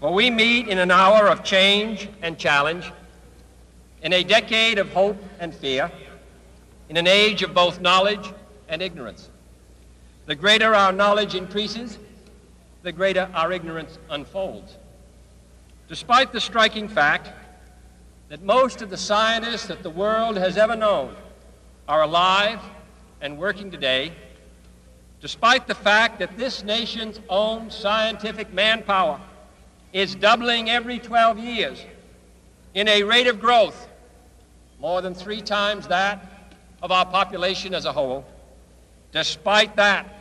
For we meet in an hour of change and challenge, in a decade of hope and fear, in an age of both knowledge and ignorance. The greater our knowledge increases, the greater our ignorance unfolds. Despite the striking fact that most of the scientists that the world has ever known are alive and working today, despite the fact that this nation's own scientific manpower is doubling every 12 years in a rate of growth more than 3 times that of our population as a whole. Despite that,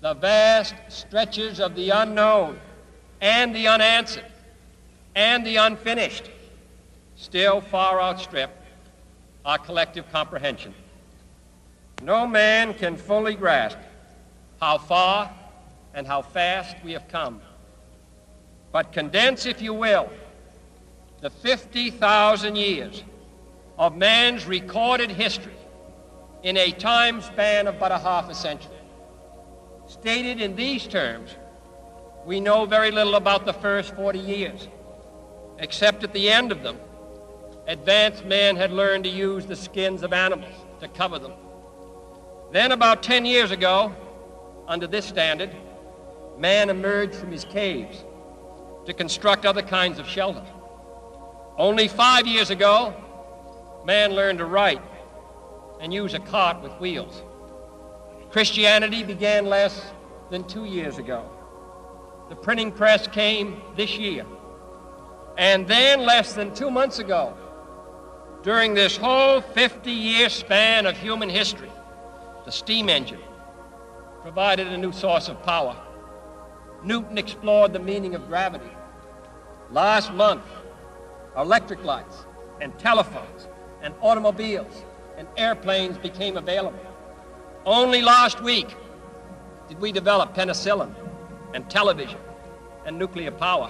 the vast stretches of the unknown and the unanswered and the unfinished still far outstrip our collective comprehension. No man can fully grasp how far and how fast we have come. But condense, if you will, the 50,000 years of man's recorded history in a time span of but a half a century. Stated in these terms, we know very little about the first 40 years, except at the end of them, advanced man had learned to use the skins of animals to cover them. Then about 10 years ago, under this standard, man emerged from his caves to construct other kinds of shelter. Only 5 years ago, man learned to write and use a cart with wheels. Christianity began less than 2 years ago. The printing press came this year. And then less than 2 months ago, during this whole 50-year span of human history, the steam engine provided a new source of power. Newton explored the meaning of gravity. Last month, electric lights and telephones and automobiles and airplanes became available. Only last week did we develop penicillin and television and nuclear power.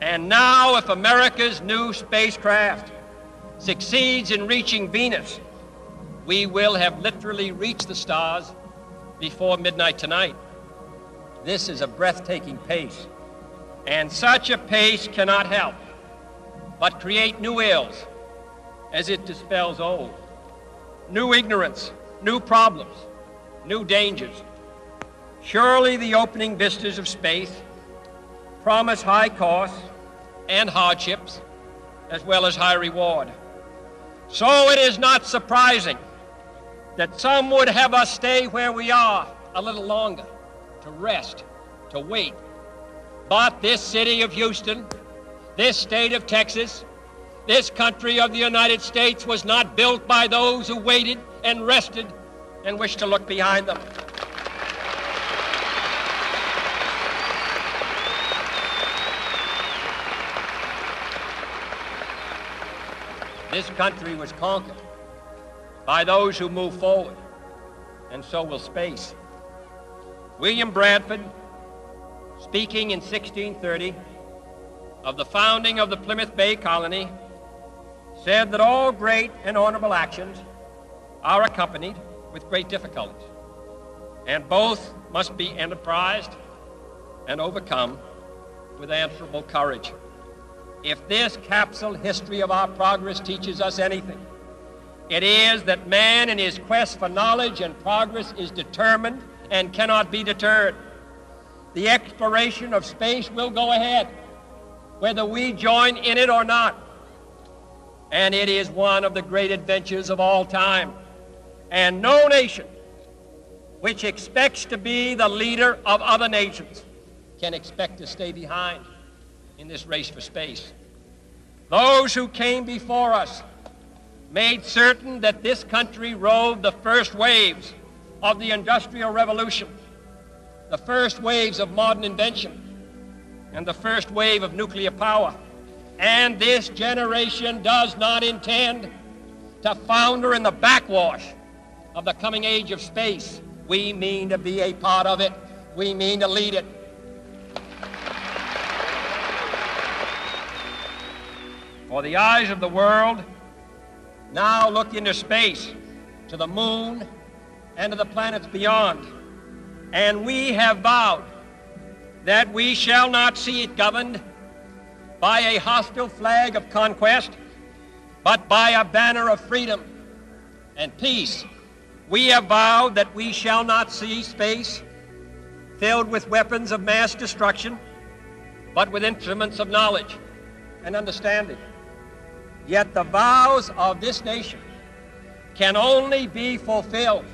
And now, if America's new spacecraft succeeds in reaching Venus, we will have literally reached the stars before midnight tonight. This is a breathtaking pace, and such a pace cannot help but create new ills as it dispels old. New ignorance, new problems, new dangers. Surely the opening vistas of space promise high costs and hardships, as well as high reward. So it is not surprising that some would have us stay where we are a little longer, to rest, to wait. But this city of Houston, this state of Texas, this country of the United States was not built by those who waited and rested and wished to look behind them. This country was conquered by those who move forward, and so will space. William Bradford, speaking in 1630 of the founding of the Plymouth Bay Colony, said that all great and honorable actions are accompanied with great difficulties, and both must be enterprised and overcome with answerable courage. If this capsule history of our progress teaches us anything, it is that man in his quest for knowledge and progress is determined and cannot be deterred. The exploration of space will go ahead, whether we join in it or not. And it is one of the great adventures of all time. And no nation which expects to be the leader of other nations can expect to stay behind in this race for space. Those who came before us made certain that this country rode the first waves of the Industrial Revolution, the first waves of modern invention, and the first wave of nuclear power. And this generation does not intend to founder in the backwash of the coming age of space. We mean to be a part of it. We mean to lead it. For the eyes of the world now look into space, to the moon and to the planets beyond. And we have vowed that we shall not see it governed by a hostile flag of conquest, but by a banner of freedom and peace. We have vowed that we shall not see space filled with weapons of mass destruction, but with instruments of knowledge and understanding. Yet the vows of this nation can only be fulfilled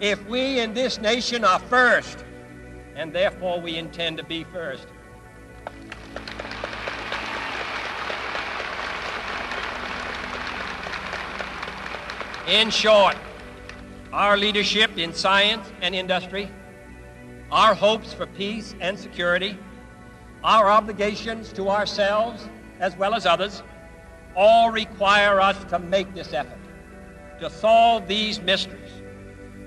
if we in this nation are first, and therefore we intend to be first. In short, our leadership in science and industry, our hopes for peace and security, our obligations to ourselves as well as others, all require us to make this effort, to solve these mysteries,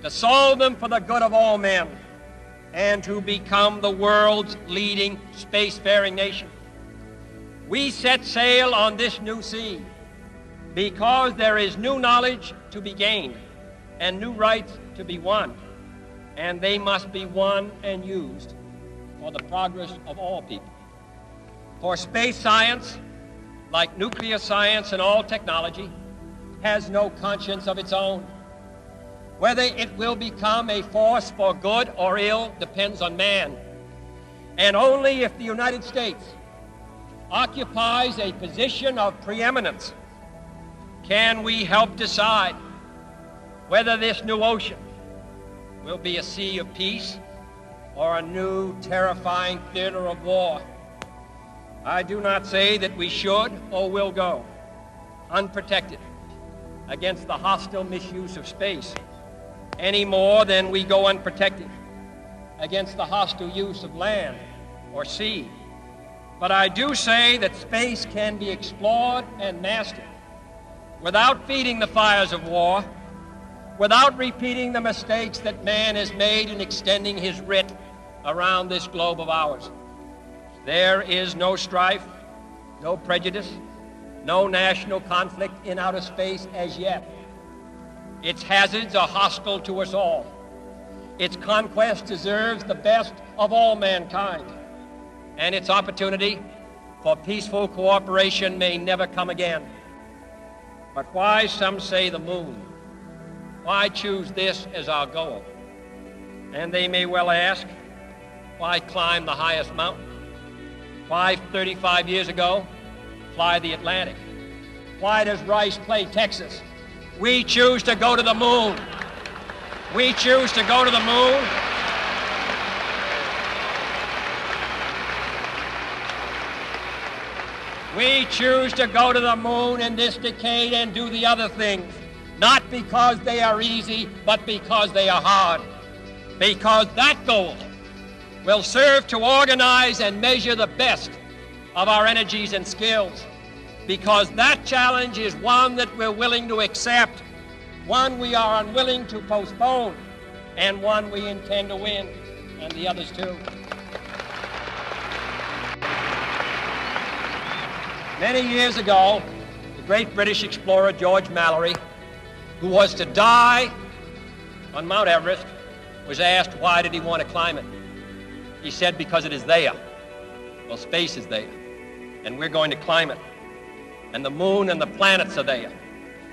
to solve them for the good of all men, and to become the world's leading spacefaring nation. We set sail on this new sea because there is new knowledge to be gained and new rights to be won, and they must be won and used for the progress of all people. For space science, like nuclear science and all technology, has no conscience of its own. Whether it will become a force for good or ill depends on man. And only if the United States occupies a position of preeminence can we help decide whether this new ocean will be a sea of peace or a new terrifying theater of war. I do not say that we should or will go unprotected against the hostile misuse of space, any more than we go unprotected against the hostile use of land or sea. But I do say that space can be explored and mastered without feeding the fires of war, without repeating the mistakes that man has made in extending his writ around this globe of ours. There is no strife, no prejudice, no national conflict in outer space as yet. Its hazards are hostile to us all. Its conquest deserves the best of all mankind, and its opportunity for peaceful cooperation may never come again. But why, some say, the moon? Why choose this as our goal? And they may well ask, why climb the highest mountain? Why, 35 years ago, fly the Atlantic? Why does Rice play Texas? We choose to go to the moon. We choose to go to the moon. We choose to go to the moon in this decade and do the other things, not because they are easy, but because they are hard. Because that goal will serve to organize and measure the best of our energies and skills. Because that challenge is one that we're willing to accept, one we are unwilling to postpone, and one we intend to win, and the others too. Many years ago, the great British explorer George Mallory, who was to die on Mount Everest, was asked why did he want to climb it. He said, because it is there. Well, space is there, and we're going to climb it. And the moon and the planets are there,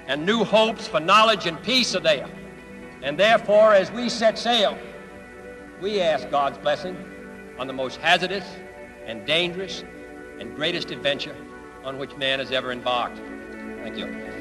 and new hopes for knowledge and peace are there. And therefore, as we set sail, we ask God's blessing on the most hazardous and dangerous and greatest adventure on which man has ever embarked. Thank you.